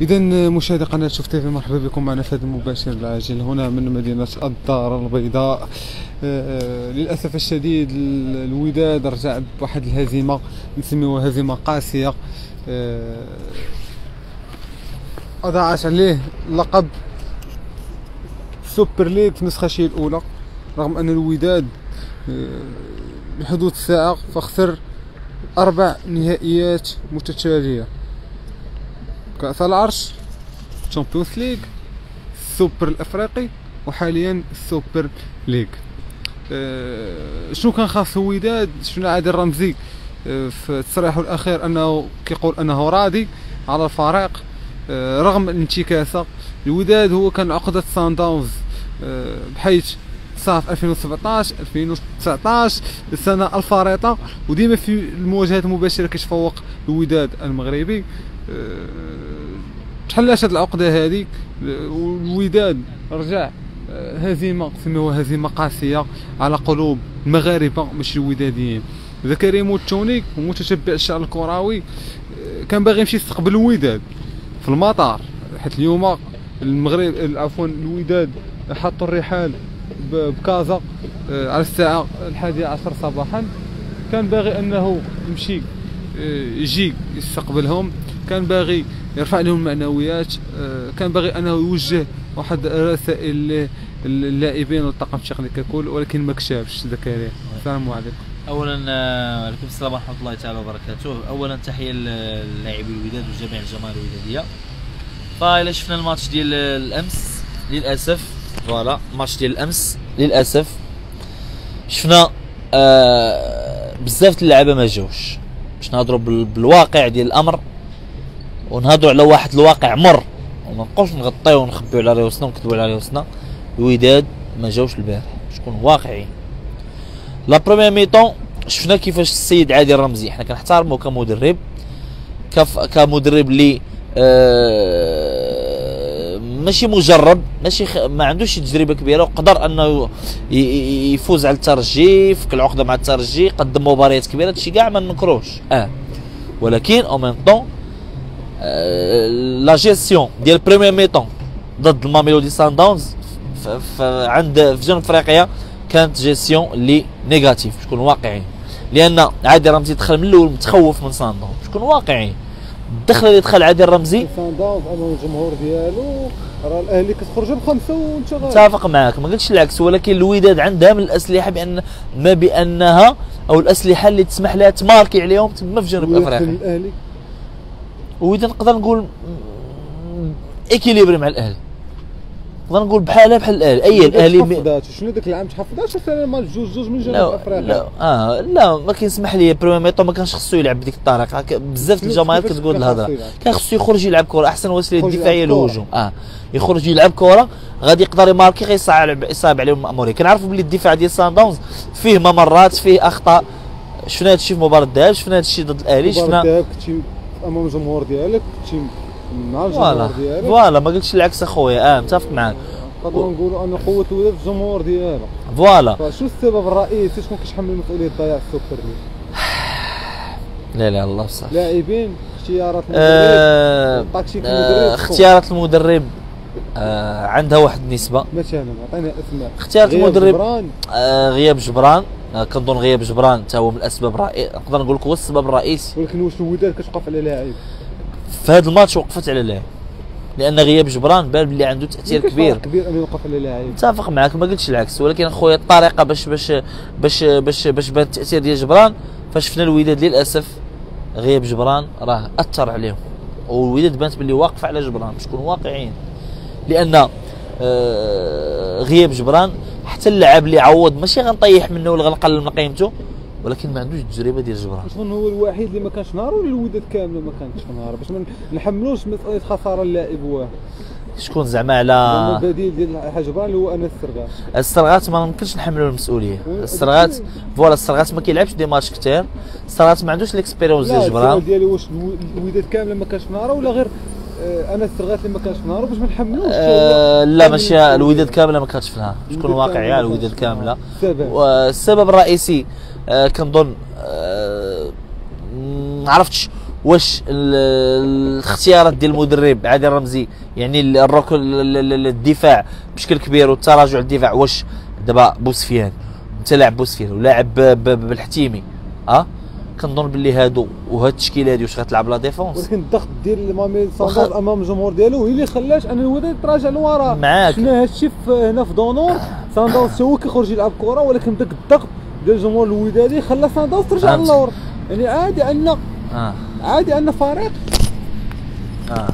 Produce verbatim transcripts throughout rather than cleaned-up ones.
إذا مشاهدي قناة شوف تيفي، مرحبا بكم معنا في هذا المباشر العاجل هنا من مدينة الدار البيضاء. للأسف الشديد الوداد رجع بواحد الهزيمة نسميوها هزيمة قاسية أضاعت عليه لقب سوبر ليغ في النسخة شي الأولى، رغم أن الوداد بحدود الساعة فخسر أربع نهائيات متتالية: كأس العرش، تشامبيونز ليغ، السوبر الافريقي، وحاليا السوبر ليغ. أه شنو كان خاص الوداد؟ شفنا عادل رمزي أه في تصريحه الاخير انه كيقول انه راضي على الفريق أه رغم الانتكاسه. الوداد هو كان عقده سان داونز أه بحيث صاف ألفين وسبعطاش ألفين وتسعطاش السنه الفريطه، وديما في المواجهات المباشره كيتفوق الوداد المغربي. تحلات هاد العقده هذه والوداد رجع هزيمه سميوها هزيمه قاسيه على قلوب المغاربه ماشي الوداديين. زكريا موتونيك متتبع الشان الكروي كان باغي يمشي يستقبل الوداد في المطار، حيت اليوم المغرب عفوا الوداد حطوا الرحال بكازا على الساعه الحادية عشر صباحا. كان باغي انه يمشي يجي يستقبلهم، كان باغي يرفع لهم المعنويات، كان باغي انه يوجه واحد الرسائل للاعبين والطاقم التقني ككل، ولكن ما كشافش. زكريا، السلام عليكم. اولا وعليكم السلام ورحمه الله تعالى وبركاته. اولا تحيه للاعبي الوداد وجميع الجماهير الوداديه. فإلا شفنا الماتش ديال الامس للاسف، فوالا الماتش ديال الامس للاسف شفنا آه بزاف اللعابه ما جاوش، باش نهضروا بالواقع ديال الامر ونهضروا على واحد الواقع مر وما نبقاوش نغطيو ونخبيو على راسنا ونكذبوا على راسنا. الوداد ما جاوش البارح، شكون واقعي. لا بروميير ميطون شفنا كيفاش السيد عادل رمزي، حنا كنحترمو كمدرب كف كمدرب اللي آه ماشي مجرب، ماشي خ... ما عندوش تجربه كبيره، وقدر انه ي... يفوز على الترجي، يفك العقده مع الترجي، قدم مباريات كبيره، هادشي كاع ما ننكروش اه ولكن او ميم طون لا جيستيون ديال بريمير ميطون ضد ماميلودي سان داونز عند في جنوب افريقيا كانت جيستيون اللي نيجاتيف، باش نكون واقعي، لان عادل رمزي دخل من الاول متخوف من سان داونز، باش نكون واقعي. الدخله اللي دخل عادل رمزي سان داونز امام الجمهور ديالو، راه الاهلي كتخرج بخمسه وانت غادي. متفق معاك، ما قلتش العكس، ولكن الوداد عندها من الاسلحه بان ما بانها او الاسلحه اللي تسمح لها تماركي عليهم تما في جنوب افريقيا. وإذا نقدر نقول اكيليبري مع الاهلي، نقدر نقول بحالها بحال الاهلي. اي الاهلي شنو ذاك العام تحفظاش السنه مال جوج جوج من جنوب افريقيا. لا اه لا ما كيسمح لي بريمير ميطون، ما كانش خصو يلعب بديك الطريقه. بزاف الجماهير كتقول الهضره، كان خصو يخرج يلعب كره، احسن وسيله دفاعيه للهجوم. اه يخرج يلعب كره غادي يقدر يماركي، غيصعب يصعب عليهم الماموريه. كنعرفوا بلي الدفاع ديال سان داونز فيه ممرات، فيه اخطاء. شفنا هذا الشيء في مباراه الذهاب، شفنا هذا الشيء ضد الاهلي، شفنا امام الجمهور ديالك كنتي مع الجمهور ديالك. فوالا ما قلتش العكس اخويا، اه متفق معاك. نقدروا نقولوا ان قوه الوداد في الجمهور ديالها. فوالا شنو السبب الرئيسي؟ شكون كيتحمل مسؤوليه ضياع السوبر ليغ؟ لا لا الله بصح لاعبين، اختيارات المدرب، آه تكتيك المدرب، آه اختيارات المدرب آه عندها واحد النسبه. مثلا عطينا اسماء اختيارات المدرب. جبران. آه غياب جبران، كنظن غياب جبران حتى هو من الاسباب الرئيسيه، نقدر نقول لك هو السبب الرئيسي. ولكن واش الوداد كتوقف على لاعب؟ في هذا الماتش وقفت على لاعب، لان غياب جبران بان بلي عنده تاثير كبير كبير انه يوقف على لاعب. متفق معك، ما قلتش العكس، ولكن اخويا الطريقه باش باش باش باش باش بان التاثير ديال جبران. فشفنا الوداد للاسف غياب جبران راه اثر عليهم، والوداد بانت بلي واقفه على جبران، باش نكونوا واقعيين، لان غياب جبران حتى اللاعب اللي عوض ماشي غنطيح منه ولا غنقلل من قيمته، ولكن ما عندوش التجربه ديال جبران. شكون هو الوحيد اللي ما كانش نهار ولا الوداد كامله ما كانتش نهار؟ باش ما نحملوش مسؤوليه خساره اللاعب واحد. شكون زعما على البديل ديال جبران اللي هو انس السرغات؟ السرغات ما يمكنش نحملوا المسؤوليه. السرغات فوالا السرغات ما كيلعبش دي ماتش كثير، السرغات ما عندوش ليكسبيريونس ديال جبران. السؤال ديالي واش الوداد كامله ما كانش نهار ولا غير انا السرغات اللي ما كانش في نهار باش ما نحملوش؟ أه لا ماشي الوداد كامله ما كانتش في نهار، باش نكون واقعي. الوداد كامله والسبب الرئيسي أه كنظن أه ما عرفتش واش الاختيارات ديال المدرب عادل رمزي يعني الركن الدفاع بشكل كبير والتراجع الدفاع، واش دابا بوسفيان انت لاعب بوسفيان ولاعب بالحتيمي اه كنظن باللي هادو وهاد التشكيله هادي واش غتلعب لا ديفونس؟ ولكن الضغط ديال مامي صندوق وخ... امام الجمهور ديالو هو اللي خلاش ان الوداد تراجع لورا. معاك شفنا هادشي هنا في دونور صندوق هو كيخرج يلعب كره، ولكن داك الضغط ديال الجمهور الودادي خلى صندوق ترجع للور. يعني عادي ان آه. عادي ان فريق اه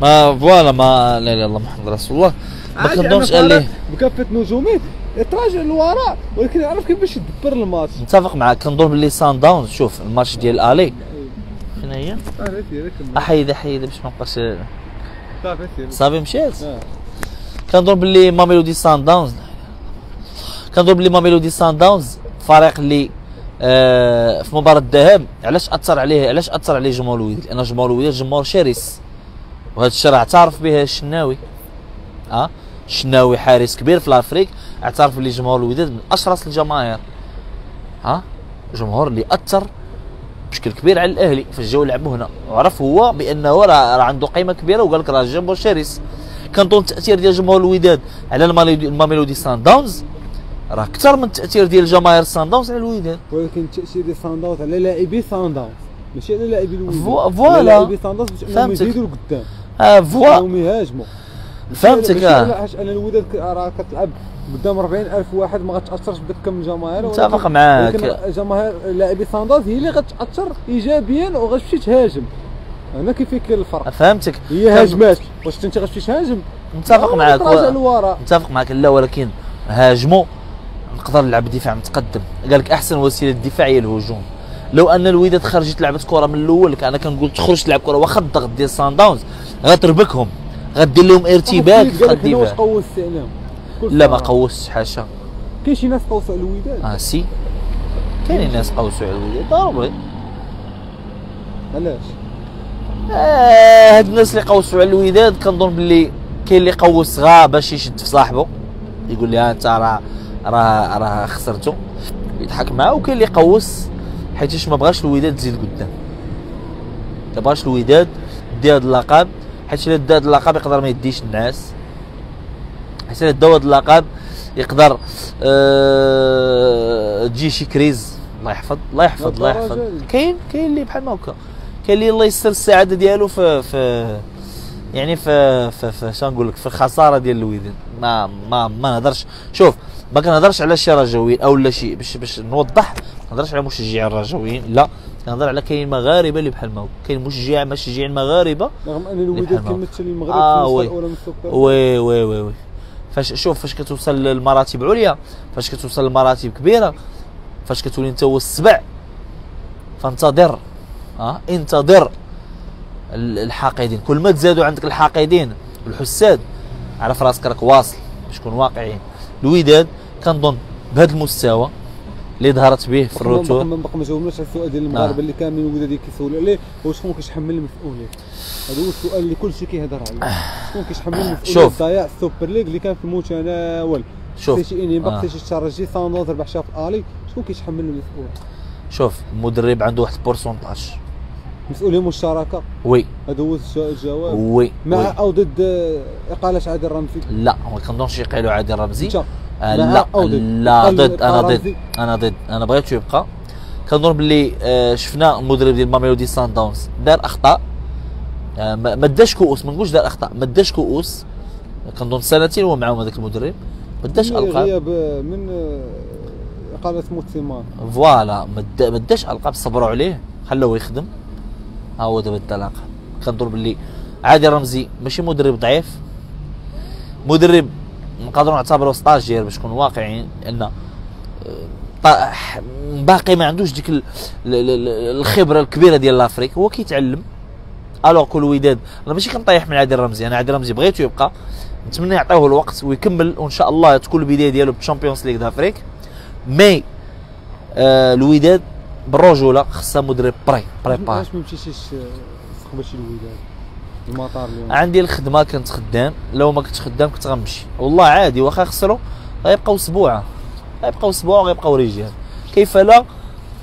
ما فوالا ما لا لا الله محمد رسول الله ما كنظنش قال بكافه نجوميه تراجع للوراء، ولكن يعرف كيفاش يدبر الماتش. متفق معاك كنظن باللي سان داونز شوف الماتش ديال الالي فين هي؟ حيدها حيدها باش ما نبقاش صافي صافي مشات. كنظن باللي ماميلودي سان داونز كنظن باللي ماميلودي سان داونز فريق اللي آه في مباراه الذهاب علاش اثر عليه علاش اثر عليه جمهور الوداد؟ لان جمهور الوداد جمهور شرس، وهذا الشيء اعترف به الشناوي. اه الشناوي حارس كبير في الافريق اعترف بلي جمهور الوداد من اشرس الجماهير، ها جمهور اللي اثر بشكل كبير على الاهلي في الجو لعبه هنا، وعرف هو بانه راه عنده قيمه كبيره وقال لك راه جمهور شرس. كنظن التاثير ديال جمهور الوداد على الماميلودي سان داونز راه اكثر من التاثير ديال جماهير سان داونز على الوداد، ولكن التاثير ديال سان داونز على لاعبي سان داونز ماشي على لاعبي الوداد. فوالا لاعبي سان داونز باش انهم يزيدوا لقدام اه فوالا يهاجموا. فهمتك اه حيت انا الوداد راه كتلعب قدام أربعين ألف واحد ما غاتاثرش بداك الكم الجماهير. متفق معاك ولكن جماهير لاعبي سان داونز هي اللي غتاثر ايجابيا وغتمشي تهاجم. هنا كيفين كاين الفرق. فهمتك هي هاجمات واش انت غتمشي تهاجم. متفق معاك متفق معاك لا ولكن هاجموا نقدر نلعب دفاع متقدم، قال لك احسن وسيله الدفاع هي الهجوم. لو ان الوداد خرجت لعبت كره من الاول انا كنقول تخرج تلعب كره واخا الضغط ديال سان داونز غتربكهم غدير لهم ارتباك في الدفاع. لا ما قوستش حاشا. كاين شي ناس قوسوا على الوداد. اه سي كاينين ناس قوسوا على الوداد ضروري. علاش؟ آه هاد الناس اللي قوسوا على الوداد كنظن باللي كاين اللي قوس غا باش يشد في صاحبه يقول لي ها انت راه راه راه خسرته يضحك معاه، وكاين اللي قوس حيتاش ما بغاش الوداد تزيد قدام، ما بغاش الوداد دير هاد اللقب حيت الا دا هاد اللقب يقدر ما يديش النعاس، حيت الا دا هاد اللقب يقدر أه... تجي شي كريز الله يحفظ الله يحفظ الله يحفظ. كاين كاين اللي بحال هكا كاين اللي الله يسر السعاده ديالو في في يعني في في, في شنو نقول لك في الخساره ديال الوداد. ما ما ما نهضرش شوف ما كنهضرش على شي رجاويين او لا شي باش باش نوضح ما كنهضرش على مشجعين الرجاويين لا كنهضر على كاين مغاربه اللي بحال ما هو كاين مشجع مشجعين مغاربه رغم ان الوداد كيمثل المغرب آه في الأولى من السوبر. وي وي وي وي فاش شوف فاش كتوصل للمراتب عليا فاش كتوصل لمراتب كبيره فاش كتولي انت هو السبع فانتظر اه انتظر الحاقدين. كل ما تزادوا عندك الحاقدين والحساد على فراسك راك واصل باش نكون واقعيين. الوداد كنظن بهذا المستوى اللي ظهرت به في الروتور ما بقى ما جاوبناش على السؤال ديال المغاربه آه. اللي كاملين الوداد كيسولوا عليه واش شكون كيتحمل المسؤوليه؟ هذا هو السؤال اللي كلشي كيهضر عليه شكون كيتحمل المسؤوليه ضياع السوبر ليغ اللي كان في المتناول. شوف حتى شي انباق حتى شي ترجي صندوق ربح شاف الالي شكون كيتحمل المسؤوليه؟ شوف المدرب عنده واحد البورسونتاج مسؤوليه مشتركه وي هذا هو الجواب وي مع وي. او ضد اقاله عادل رمزي لا ما كنظنش يقالوا عادل رمزي آه لا لا ضد انا ضد انا ضد انا بغيتو يبقى. كنظن باللي آه شفنا المدرب ديال ماميلودي سان داونز دار اخطاء آه ما داش كؤوس ما نقولش دار اخطاء ما داش كؤوس كنظن سنتين هو معاهم هذاك المدرب ما داش القاب غياب من اقاله موتسيمان فوالا ما داش القاب صبروا عليه خلوه يخدم ها هو دابا الطلاقه. كنظن باللي عادل رمزي ماشي مدرب ضعيف مدرب نقدروا نعتبروا ستاجير باش نكون واقعيين لان باقي ما عندوش ديك الخبره الكبيره ديال لافريك هو كيتعلم. الوغ كل الوداد انا ماشي كنطيح من عادل رمزي انا عادل رمزي بغيتو يبقى نتمنى يعطيوه الوقت ويكمل وان شاء الله تكون البدايه ديالو بالشامبيونز ليغ دافريك. مي آه الوداد بالرجوله خصها مدرب بري بريبار. علاش ما مشيتيش تستقبل شي الوداد المطار اليوم؟ عندي الخدمه كنت خدام لو ما كنت خدام كنت غنمشي والله عادي واخا خسروا غيبقاو اسبوع غيبقاو اسبوع وغيبقاو رجال كيف لا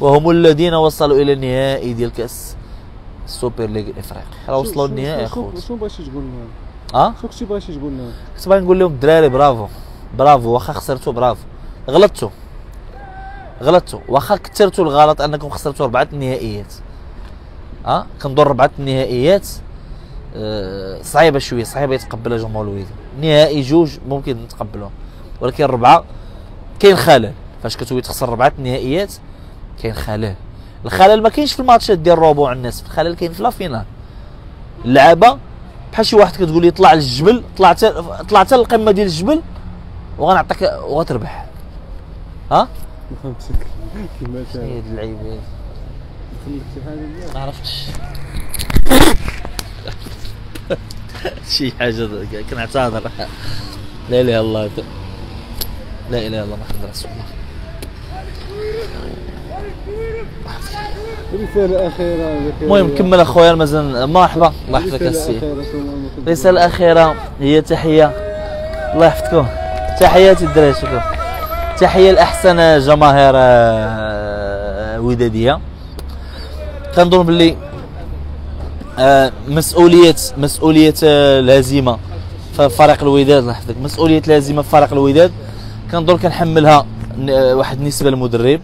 وهم الذين وصلوا الى النهائي ديال كاس السوبر ليغ الافريقي، راه وصلوا للنهائي اخويا. شنو بغيتي تقول لهم؟ اه شنو كنتي بغيتي تقول لهم؟ كنت باغي نقول لهم الدراري برافو برافو، واخا خسرتوا برافو، غلطتوا غلطتوا، واخا كثرتوا الغلط انكم خسرتوا اربعه النهائيات. اه كنظن اربعه النهائيات أه صعيبه شويه، صعيبه يتقبلها جمهور الوداد. نهائي جوج ممكن نتقبلوه، ولكن ربعه كاين خلل. فاش كتولي تخسر ربعه النهائيات كاين خلل. الخلل ما كاينش في الماتشات ديال الربع النصف، الخلل كاين في لافينال. اللعابه بحال شي واحد كتقول لي طلع للجبل، طلع حتى طلع حتى للقمه ديال الجبل وغنعطيك وغتربح. ها؟ ما فهمتك كما تاع هاد اللعيبه. ما عرفتش شي حاجه كنعتذر. لا اله الا الله، لا اله الا الله محمد رسول الله. رسالة أخيرة. المهم كمل أخويا مازال. مرحبا الله يحفظك السي. الرسالة الأخيرة هي تحية، الله يحفظكم، تحياتي الدراري، شكرا، تحية لأحسن جماهير ودادية. كنظن بلي مسؤولية مسؤولية الهزيمة في فريق الوداد، الله يحفظك، مسؤولية الهزيمة في فريق الوداد كنظن كنحملها واحد النسبة للمدرب،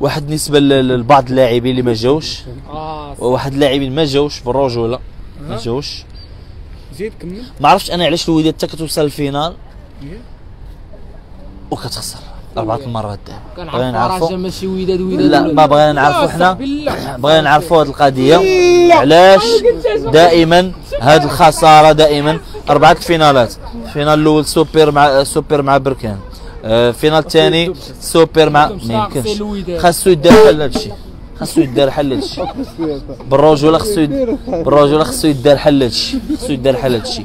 واحد بالنسبه لبعض اللاعبين اللي ما جاوش، وواحد اللاعبين ما جاوش بالرجوله ما جاوش. زيد كمل. ما عرفتش انا علاش الوداد حتى كتوصل للفينال وكتخسر اربعه المرات دابا. بغينا نعرفوا، ماشي وداد وداد، لا ما بغينا نعرفوا، حنا بغينا نعرفوا هذه القضيه علاش دائما هذه الخساره دائما. اربعه الفينالات، الفينال الاول سوبر مع سوبر مع بركان، الفينال الثاني سوبر مع، ما يمكنش، خاصو يدار حل هادشي، خاصو يدار حل هادشي بالرجوله، خاصو بالرجوله خاصو يدار حل هادشي، خاصو يدار حل هادشي.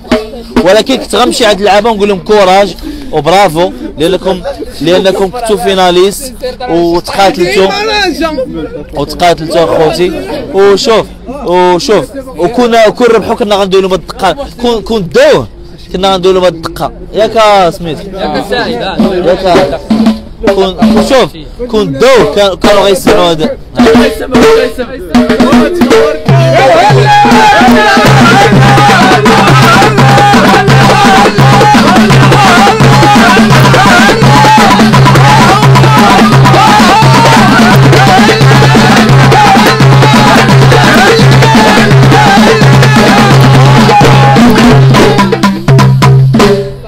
ولكن كنت غنمشي عند اللعابه ونقول لهم كوراج وبرافو لانكم لانكم كنتو فيناليست وتقاتلتو وتقاتلتو اخوتي. وشوف وشوف وكنا كون ربحو كنا غندويو لهم الدقه، كون كون داوه كنا غندويو لهم الدقه، ياك سميت ياك سعيد، ياك كون شوف كون داو كانوا غيسمعوا هذا.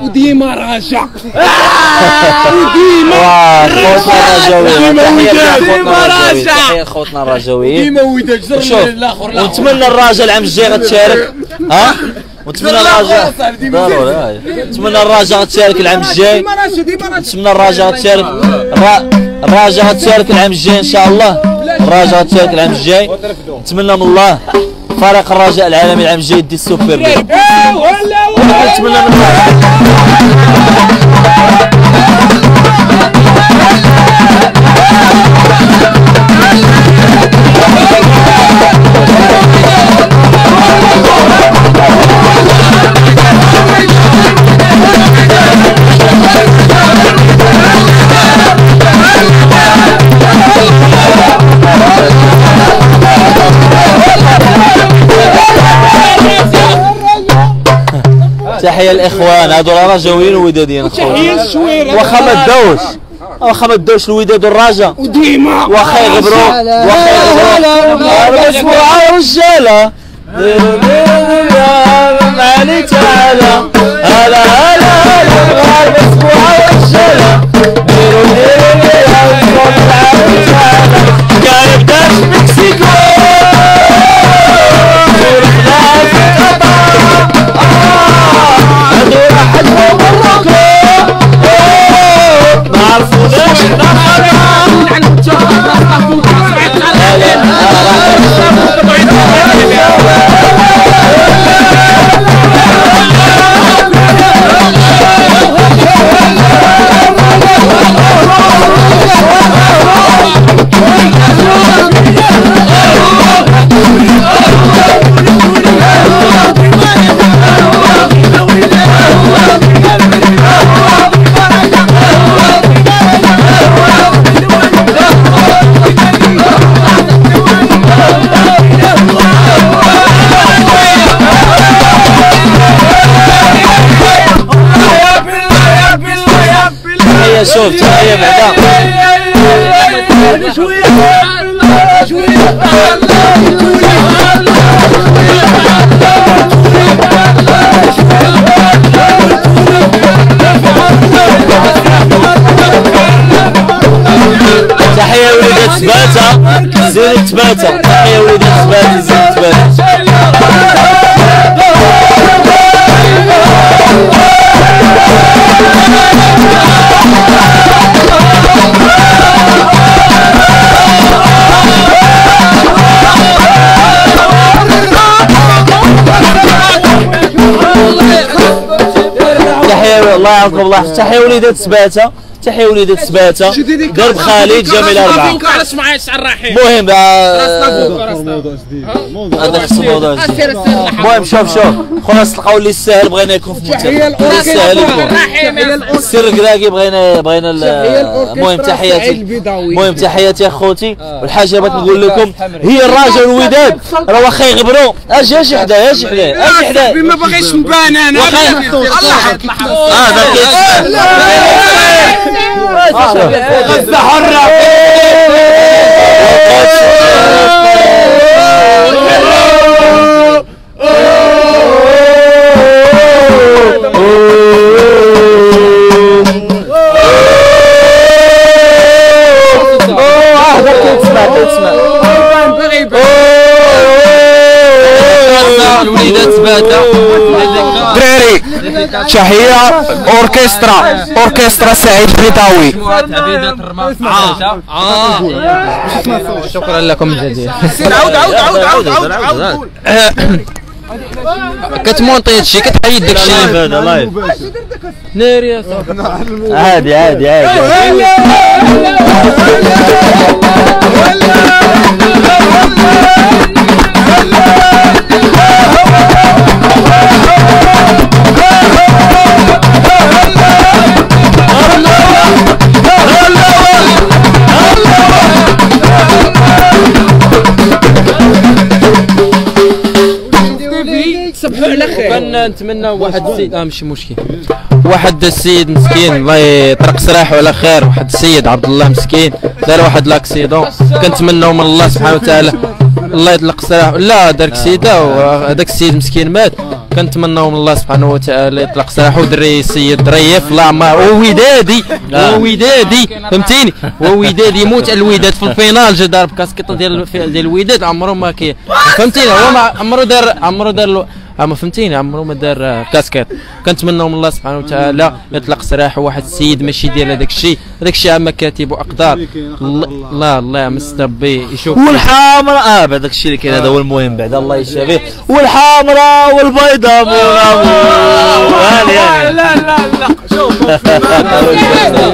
وديما راجع، وديما راجع، خوتنا الرجاويين ديما وداك زرنا الاخر. ونتمنى الرجا العام الجاي غتشارك، ها ونتمنى الرجا ضروري، نتمنى الرجا غتشارك العام الجاي، نتمنى الرجا غتشارك، الرجا غتشارك العام الجاي ان شاء الله، الرجا غتشارك العام الجاي. نتمنى من الله فريق الرجاء العالمي العام الجاي يدي السوبر ليغ. نتمنى من تحية الإخوان، هادو راه رجاويين ووداديين خويا. وتحية للشويرة، واخا ما داوش، واخا ما داوش الوداد والرجا، وديما واخا يغبروا، واخا يغبروا، يا رجالة، علي تعالى، هلا هلا هلا، غالب أسبوع يا رجالة، ديروا ديروا ديروا، علي تعالى، كان يبدا في مكسيكو. I'm شوف تحيه بعدا تحيه وليدات سباته زينب سباته تحيه وليدات سباته زينب سباته تحية الله يعاونكم الله تحية وليدات سباتة تحية وليدات سباتة درب خالد جميل أربعة المهم هذا خص الموضوع المهم شوف شوف خونا تلقاو اللي يستاهل بغينا يكون في المنتخب اللي يستاهل يكون السر كراكي بغينا بغينا المهم تحياتي المهم تحياتي اخوتي والحاجه بغيت نقول لكم هي الراجل الوداد راه واخا يغبروا اجي اجي حدايا اجي حدايا اجي حدايا ما باغيش نبان انا الله يحفظك اه داك غزه حره دراري تحية اوركسترا اوركسترا سعيد البيضاوي شكرا لكم جزيلا عاود عاود عاود عاود عاود كتمونطي هادشي كتحيد داكشي هذا لايف ناري يا صاحبي عادي عادي عادي كنتمنى واحد السيد اه ماشي مشكل واحد السيد مسكين الله يطرق سراحه على خير واحد السيد عبد الله مسكين دار واحد لاكسيدون كنتمناو من الله سبحانه وتعالى الله يطلق سراحه لا دار كسيده وهذاك السيد مسكين مات كنتمناو من الله سبحانه وتعالى يطلق سراحه ودري السيد ريف الله عمره ودادي ودادي فهمتيني ودادي يموت الوداد في الفينال جا ضرب كاسكيطه ديال ديال الوداد عمره ما كي فهمتيني هو عمره دار عمره دار اما فهمتيني عمرو ما دار كاسكيط كنتمناو من الله سبحانه وتعالى يطلق سراحه واحد السيد ماشي ديال هذاك الشيء هذاك الشيء عام كاتب واقدار الله الله يمسك ربي يشوف والحمراء اه بعد داك الشيء اللي كاين هذا هو المهم بعد الله يشافيه والحمراء والبيضاء لا لا لا شوف